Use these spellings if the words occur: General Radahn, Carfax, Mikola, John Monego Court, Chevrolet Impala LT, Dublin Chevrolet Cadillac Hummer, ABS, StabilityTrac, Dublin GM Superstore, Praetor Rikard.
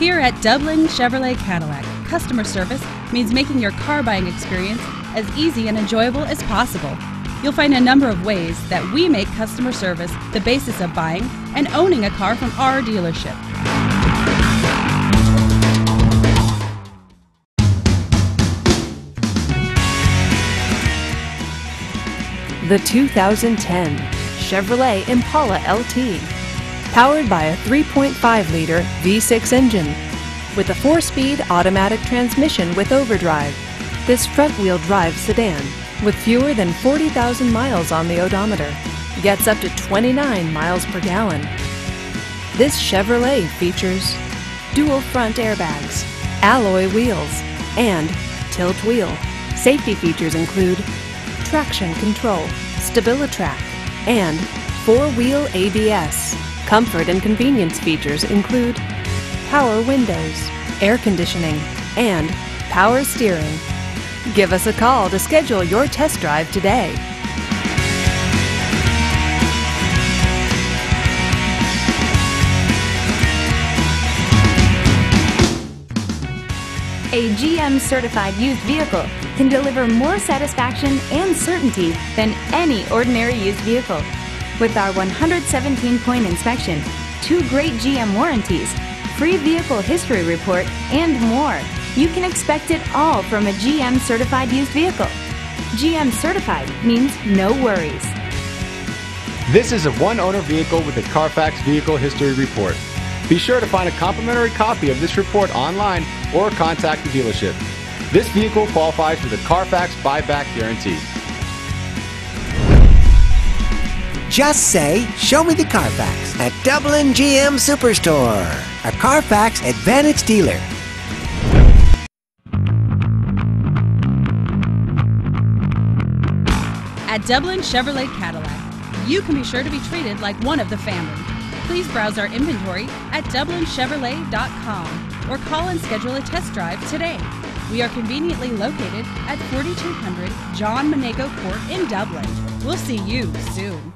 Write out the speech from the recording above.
Here at Dublin Chevrolet Cadillac, customer service means making your car buying experience as easy and enjoyable as possible. You'll find a number of ways that we make customer service the basis of buying and owning a car from our dealership. The 2010 Chevrolet Impala LT, powered by a 3.5-liter V6 engine with a 4-speed automatic transmission with overdrive. This front-wheel drive sedan, with fewer than 40,000 miles on the odometer, gets up to 29 miles per gallon. This Chevrolet features dual front airbags, alloy wheels, and tilt wheel. Safety features include traction control, StabilityTrac, and 4-wheel ABS. Comfort and convenience features include power windows, air conditioning, and power steering. Give us a call to schedule your test drive today. A GM-certified used vehicle can deliver more satisfaction and certainty than any ordinary used vehicle. With our 117-point inspection, 2 great GM warranties, free vehicle history report, and more, you can expect it all from a GM-certified used vehicle. GM-certified means no worries. This is a one-owner vehicle with a Carfax vehicle history report. Be sure to find a complimentary copy of this report online or contact the dealership. This vehicle qualifies for the Carfax buyback guarantee. Just say, "Show me the Carfax" at Dublin GM Superstore, a Carfax Advantage dealer. At Dublin Chevrolet Cadillac, you can be sure to be treated like one of the family. Please browse our inventory at DublinChevrolet.com or call and schedule a test drive today. We are conveniently located at 4200 John Monego Court in Dublin. We'll see you soon.